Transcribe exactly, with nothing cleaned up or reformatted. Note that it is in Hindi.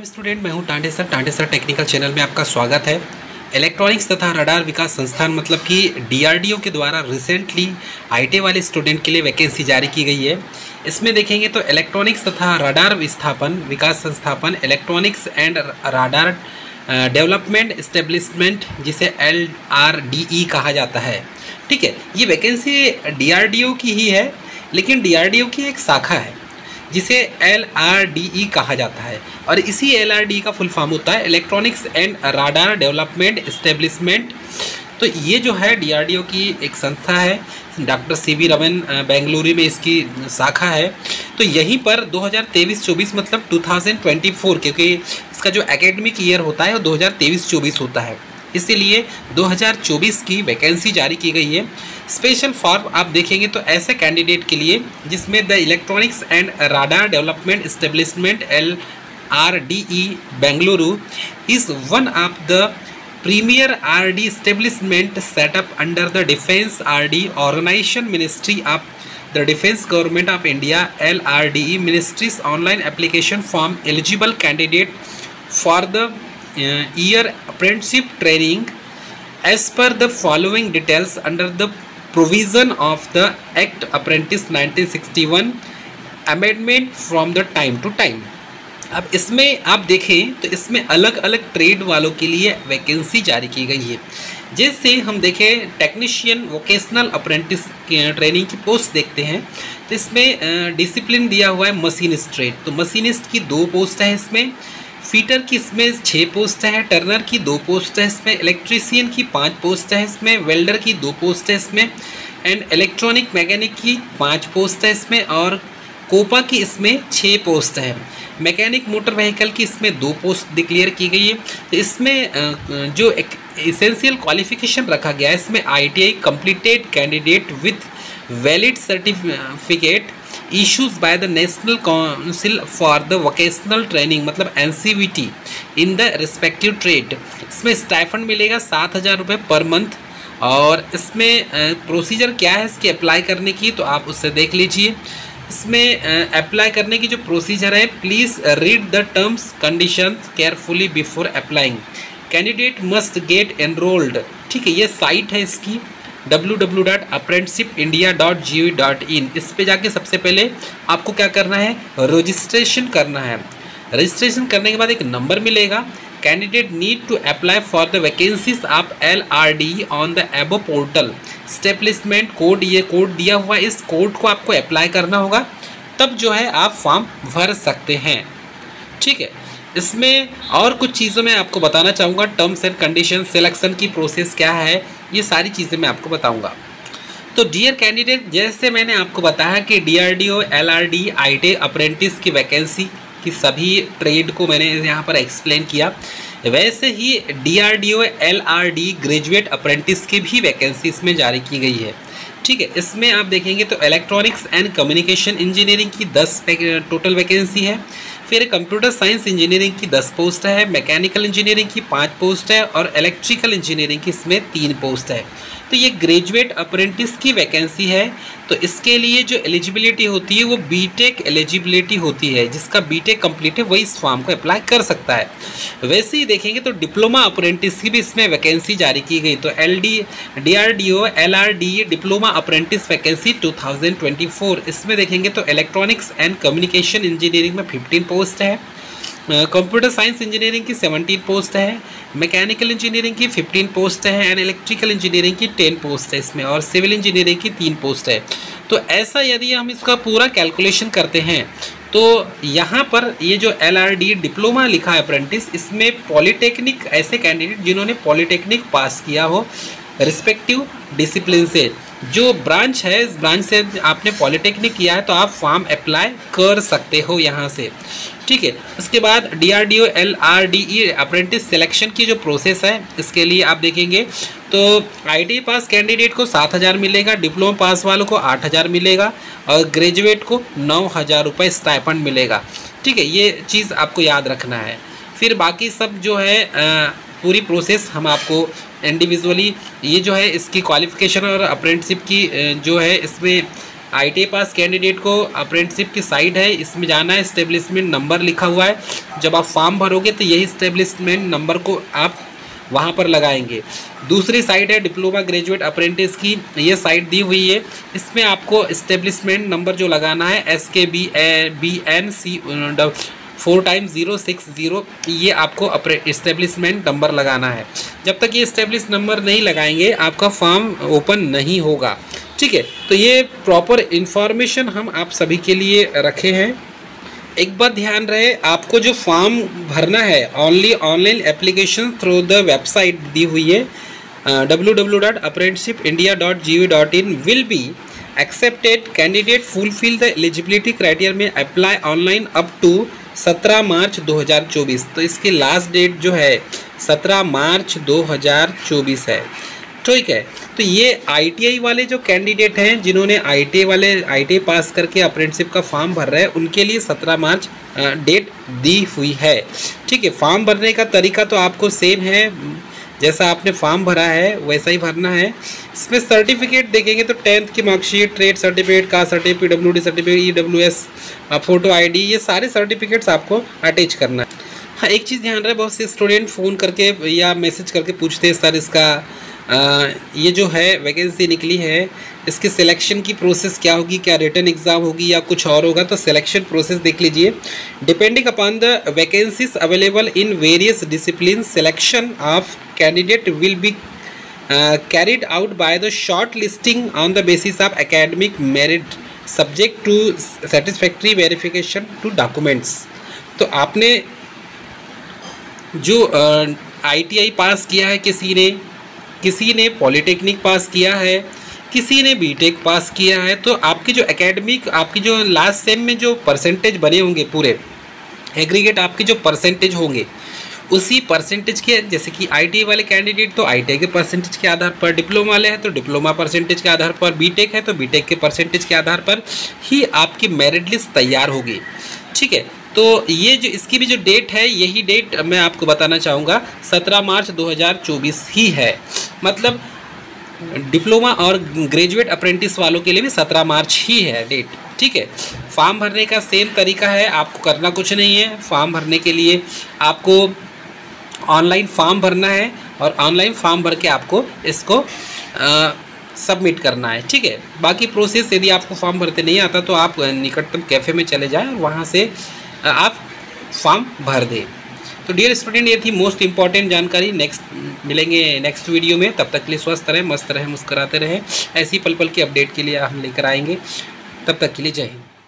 वेलकम स्टूडेंट, मैं हूं Tande sir. Tande sir technical channel में आपका स्वागत है। इलेक्ट्रॉनिक्स तथा रडार विकास संस्थान मतलब कि डीआरडीओ के द्वारा रिसेंटली आईटीआई वाले स्टूडेंट के लिए वैकेंसी जारी की गई है। इसमें देखेंगे तो इलेक्ट्रॉनिक्स तथा रडार विस्थापन विकास संस्थापन, electronics and radar development establishment L R R D ई कहा जाता है, ठीक है। ये वैकेंसी डीआरडीओ की ही है, लेकिन डीआरडीओ की एक शाखा है जिसे एल आर डी ई कहा जाता है, और इसी एल आर डी ई का फुल फॉर्म होता है electronics and radar development establishment. तो ये जो है डीआरडीओ की एक संस्था है, doctor C V Raman Bengaluru में इसकी शाखा है। तो यहीं पर दो हज़ार तेईस चौबीस मतलब दो हज़ार चौबीस क्योंकि इसका जो एकेडमिक ईयर होता है वो दो हज़ार तेईस चौबीस होता है, इसीलिए दो हज़ार चौबीस की वैकेंसी जारी की गई है। स्पेशल फॉर्म आप देखेंगे तो ऐसे कैंडिडेट के लिए जिसमें the electronics and radar development establishment L R D E Bengaluru is one of the premier R D establishment setup under the defence R D organisation ministry of the defence government of India L R D E ministries online application form eligible candidate for the year apprenticeship training as per the following details under the provision of the act apprentice nineteen sixty one amendment from the time to time. अब इसमें आप देखें तो इसमें अलग अलग ट्रेड वालों के लिए वैकेंसी जारी की गई है। जैसे हम देखें टेक्नीशियन वोकेशनल अप्रेंटिस ट्रेनिंग की पोस्ट देखते हैं तो इसमें डिसिप्लिन दिया हुआ है मशीनिस्ट ट्रेड, तो मशीनिस्ट की दो पोस्ट है इसमें, फीटर की इसमें छः पोस्ट है, टर्नर की दो पोस्ट है इसमें, इलेक्ट्रीशियन की पाँच पोस्ट है इसमें, वेल्डर की दो पोस्ट है इसमें, एंड इलेक्ट्रॉनिक मैकेनिक की पाँच पोस्ट है इसमें, और कोपा की इसमें छः पोस्ट है। मैकेनिक मोटर व्हीकल की इसमें दो पोस्ट डिक्लेयर की गई है। तो इसमें जो एक एसेंशियल क्वालिफिकेशन रखा गया है इसमें I T I completed candidate with valid certificate issues by the National Council for the Vocational Training मतलब N C V T in the respective trade। इसमें स्टाइफंड मिलेगा सात हज़ार रुपये पर मंथ, और इसमें प्रोसीजर क्या है इसकी अप्लाई करने की तो आप उससे देख लीजिए। इसमें अप्लाई करने की जो प्रोसीजर है, please read the terms conditions carefully before applying, candidate must get enrolled, ठीक है। ये साइट है इसकी W W W dot apprenticeship India dot G O V dot in. इस पे जाके सबसे पहले आपको क्या करना है, रजिस्ट्रेशन करना है। रजिस्ट्रेशन करने के बाद एक नंबर मिलेगा, candidate need to apply for the vacancies of L R D E on the above portal establishment code, ये कोड दिया हुआ, इस कोड को आपको अप्लाई करना होगा, तब जो है आप फॉर्म भर सकते हैं, ठीक है। इसमें और कुछ चीज़ों में आपको बताना चाहूँगा, टर्म्स एंड कंडीशन, सिलेक्शन की प्रोसेस क्या है, ये सारी चीज़ें मैं आपको बताऊंगा। तो डियर कैंडिडेट, जैसे मैंने आपको बताया कि डीआरडीओ, एलआरडी, आईटी अप्रेंटिस की वैकेंसी की सभी ट्रेड को मैंने यहाँ पर एक्सप्लेन किया, वैसे ही डीआरडीओ, एलआरडी ग्रेजुएट अप्रेंटिस की भी वैकेंसी इसमें जारी की गई है, ठीक है। इसमें आप देखेंगे तो इलेक्ट्रॉनिक्स एंड कम्युनिकेशन इंजीनियरिंग की दस टोटल वैकेंसी है, फिर कंप्यूटर साइंस इंजीनियरिंग की दस पोस्ट है, मैकेनिकल इंजीनियरिंग की पाँच पोस्ट है, और इलेक्ट्रिकल इंजीनियरिंग की इसमें तीन पोस्ट है। तो ये ग्रेजुएट अप्रेंटिस की वैकेंसी है। तो इसके लिए जो एलिजिबिलिटी होती है वो बीटेक एलिजिबिलिटी होती है, जिसका बीटेक कंप्लीट है वही इस फॉर्म को अप्लाई कर सकता है। वैसे ही देखेंगे तो डिप्लोमा अप्रेंटिस की भी इसमें वैकेंसी जारी की गई। तो L D D R D O L are D diploma apprentice vacancy two thousand twenty four, इसमें देखेंगे तो इलेक्ट्रॉनिक्स एंड कम्युनिकेशन इंजीनियरिंग में फिफ्टीन पोस्ट है, कंप्यूटर साइंस इंजीनियरिंग की सेवनटीन पोस्ट है, मैकेनिकल इंजीनियरिंग की फिफ्टीन पोस्ट है, एंड इलेक्ट्रिकल इंजीनियरिंग की टेन पोस्ट है इसमें, और सिविल इंजीनियरिंग की तीन पोस्ट है। तो ऐसा यदि हम इसका पूरा कैलकुलेशन करते हैं तो यहाँ पर ये जो एल आर डी डिप्लोमा लिखा है अप्रेंटिस, इसमें पॉलीटेक्निक ऐसे कैंडिडेट जिन्होंने पॉलीटेक्निक पास किया हो रिस्पेक्टिव डिसिप्लिन से, जो ब्रांच है इस ब्रांच से आपने पॉलिटेक्निक किया है तो आप फॉर्म अप्लाई कर सकते हो यहाँ से, ठीक है। उसके बाद डीआरडीओ एलआरडीई अप्रेंटिस सिलेक्शन की जो प्रोसेस है, इसके लिए आप देखेंगे तो आईटीआई पास कैंडिडेट को सात हज़ार मिलेगा, डिप्लोमा पास वालों को आठ हज़ार मिलेगा, और ग्रेजुएट को नौ हज़ार रुपये स्टाइपेंड मिलेगा, ठीक है। ये चीज़ आपको याद रखना है। फिर बाकी सब जो है आ, पूरी प्रोसेस हम आपको इंडिविजुअली, ये जो है इसकी क्वालिफिकेशन और अप्रेंटिसशिप की जो है इसमें I T I pass candidate को अप्रेंटिसशिप की साइट है, इसमें जाना है। इस्टेब्लिशमेंट नंबर लिखा हुआ है, जब आप फॉर्म भरोगे तो यही इस्टेब्लिशमेंट नंबर को आप वहाँ पर लगाएंगे। दूसरी साइट है डिप्लोमा ग्रेजुएट अप्रेंटिस की, ये साइट दी हुई है, इसमें आपको इस्टेब्लिशमेंट नंबर जो लगाना है S K B A B N C four time zero six zero, ये आपको इस्टेब्लिशमेंट नंबर लगाना है। जब तक ये इस्टेब्लिश नंबर नहीं लगाएंगे आपका फॉर्म ओपन नहीं होगा, ठीक है। तो ये प्रॉपर इन्फॉर्मेशन हम आप सभी के लिए रखे हैं। एक बात ध्यान रहे, आपको जो फॉर्म भरना है only online application through the website दी हुई है W W W dot apprenticeship india dot gov dot in will be accepted candidate fulfil the eligibility criteria में अप्लाई ऑनलाइन अप टू सत्रह मार्च दो हज़ार चौबीस। तो इसकी लास्ट डेट जो है सत्रह मार्च दो हज़ार चौबीस है, ठीक है। तो ये आई टी आई वाले जो कैंडिडेट हैं, जिन्होंने आई टी आई वाले आई टी आई पास करके अप्रेंटिसशिप का फॉर्म भर रहे हैं, उनके लिए सत्रह मार्च डेट दी हुई है, ठीक है। फॉर्म भरने का तरीका तो आपको सेम है, जैसा आपने फॉर्म भरा है वैसा ही भरना है। इसमें सर्टिफिकेट देखेंगे तो टेंथ की marksheet, trade certificate, caste certificate, W D certificate, E W S, photo I D, ये सारे सर्टिफिकेट्स आपको अटैच करना है। हाँ, एक चीज़ ध्यान रहे, बहुत से स्टूडेंट फ़ोन करके या मैसेज करके पूछते हैं सर इसका आ, ये जो है वैकेंसी निकली है, इसके सिलेक्शन की प्रोसेस क्या होगी, क्या रिटन एग्ज़ाम होगी या कुछ और होगा। तो सिलेक्शन प्रोसेस देख लीजिए, depending upon the vacancies available in various discipline selection of candidate will be carried out by the short listing on the basis of academic merit subject to satisfactory verification to documents. तो आपने जो आई टी आई पास किया है किसी ने, किसी ने पॉलिटेक्निक पास किया है, किसी ने बीटेक पास किया है, तो आपकी जो एकेडमिक, आपकी जो लास्ट सेम में जो परसेंटेज बने होंगे पूरे एग्रीगेट आपके जो परसेंटेज होंगे, उसी परसेंटेज के, जैसे कि आई टी आई वाले कैंडिडेट तो आई टी आई के परसेंटेज के आधार पर, डिप्लोमा वाले हैं तो डिप्लोमा परसेंटेज के आधार पर, बीटेक है तो बीटेक के परसेंटेज के आधार पर ही आपकी मेरिट लिस्ट तैयार होगी, ठीक है। तो ये जो इसकी भी जो डेट है, यही डेट मैं आपको बताना चाहूँगा, सत्रह मार्च दो हज़ार चौबीस ही है। मतलब डिप्लोमा और ग्रेजुएट अप्रेंटिस वालों के लिए भी सत्रह मार्च ही है डेट, ठीक है। फॉर्म भरने का सेम तरीका है, आपको करना कुछ नहीं है। फॉर्म भरने के लिए आपको ऑनलाइन फॉर्म भरना है और ऑनलाइन फॉर्म भर के आपको इसको आ, सबमिट करना है, ठीक है। बाकी प्रोसेस, यदि आपको फॉर्म भरते नहीं आता तो आप निकटतम कैफ़े में चले जाएँ और वहाँ से आप फॉर्म भर दें। तो डियर स्टूडेंट, ये थी मोस्ट इंपॉर्टेंट जानकारी। नेक्स्ट मिलेंगे नेक्स्ट वीडियो में, तब तक के लिए स्वस्थ रहें, मस्त रहें, मुस्कुराते रहें। ऐसी पल पल की अपडेट के लिए हम लेकर आएंगे। तब तक के लिए जय हिंद।